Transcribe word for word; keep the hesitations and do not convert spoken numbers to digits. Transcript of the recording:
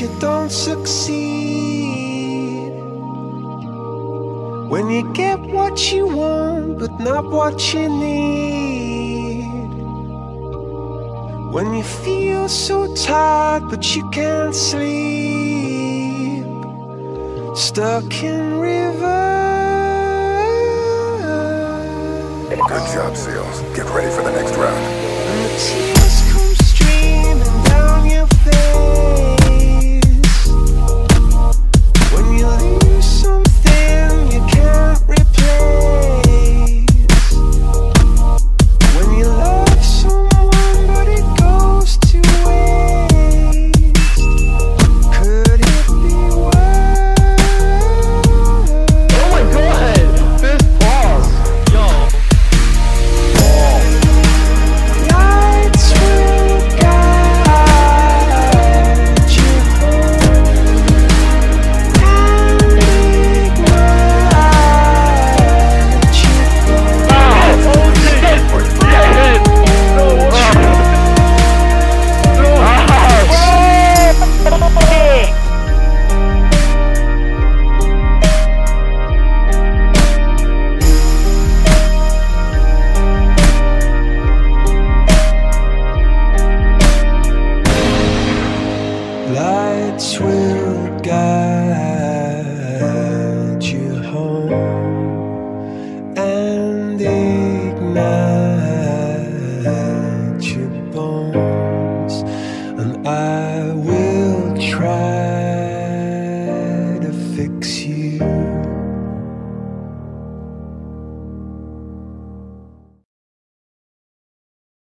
you don't succeed, when you get what you want but not what you need, when you feel so tired but you can't sleep, stuck in reverse. Good job, SEALs. Get ready for the next round. When the tears come streaming down your face, I will try.